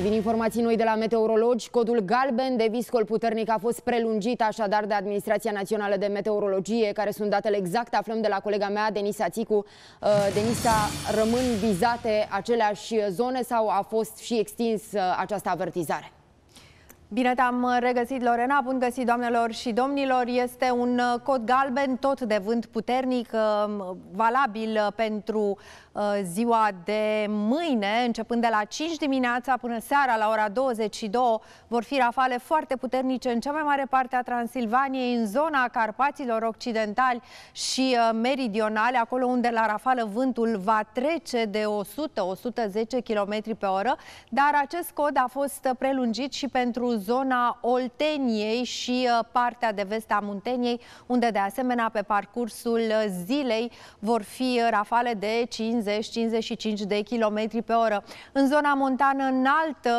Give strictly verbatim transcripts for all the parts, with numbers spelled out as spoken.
Și vin informații noi de la meteorologi. Codul galben de viscol puternic a fost prelungit așadar de Administrația Națională de Meteorologie. Care sunt datele exacte aflăm de la colega mea, Denisa Țicu. Denisa, rămân vizate aceleași zone sau a fost și extins această avertizare? Bine te-am regăsit, Lorena. Bun găsit, doamnelor și domnilor. Este un cod galben, tot de vânt puternic, valabil pentru ziua de mâine. Începând de la cinci dimineața până seara la ora douăzeci și două vor fi rafale foarte puternice în cea mai mare parte a Transilvaniei, în zona Carpaților Occidentali și meridionale, acolo unde la rafală vântul va trece de o sută la o sută zece kilometri pe oră, dar acest cod a fost prelungit și pentru zona Olteniei și partea de vest a Munteniei, unde de asemenea pe parcursul zilei vor fi rafale de cincizeci la cincizeci și cinci de kilometri pe oră. În zona montană înaltă,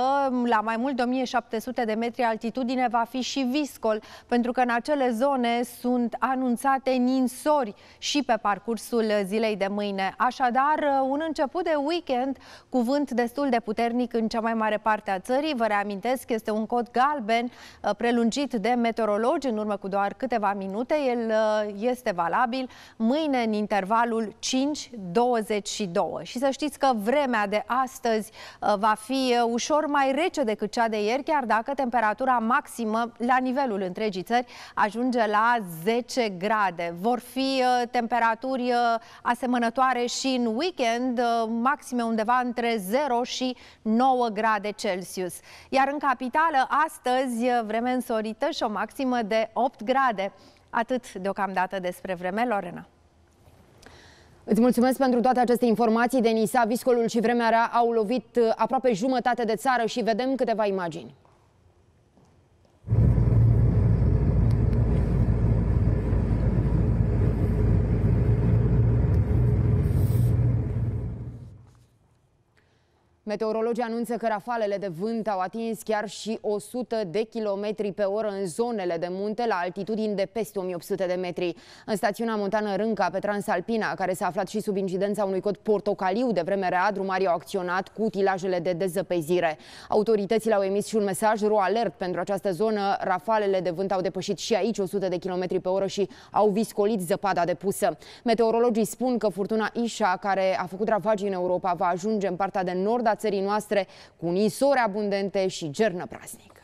la mai mult de o mie șapte sute de metri altitudine, va fi și viscol, pentru că în acele zone sunt anunțate ninsori și pe parcursul zilei de mâine. Așadar, un început de weekend cu vânt destul de puternic în cea mai mare parte a țării. Vă reamintesc, este un cod galben prelungit de meteorologi în urmă cu doar câteva minute. El este valabil mâine în intervalul cinci douăzeci și doi. Și să știți că vremea de astăzi va fi ușor mai rece decât cea de ieri, chiar dacă temperatura maximă la nivelul întregii țări ajunge la zece grade. Vor fi temperaturi asemănătoare și în weekend, maxime undeva între zero și nouă grade Celsius. Iar în capitală, astăzi, vreme însorită și o maximă de opt grade. Atât deocamdată despre vreme, Lorena. Îți mulțumesc pentru toate aceste informații, Denisa. Viscolul și vremea rea au lovit aproape jumătate de țară și vedem câteva imagini. Meteorologii anunță că rafalele de vânt au atins chiar și o sută de kilometri pe oră în zonele de munte, la altitudini de peste o mie opt sute de metri. În stațiunea montană Rânca, pe Transalpina, care s-a aflat și sub incidența unui cod portocaliu de vreme rea, drumarii au acționat cu utilajele de dezăpezire. Autoritățile au emis și un mesaj ro alert pentru această zonă. Rafalele de vânt au depășit și aici o sută de kilometri pe oră și au viscolit zăpada depusă. Meteorologii spun că furtuna Ișa, care a făcut ravagii în Europa, va ajunge în partea de nord a țării noastre cu nisori abundente și gernă praznic.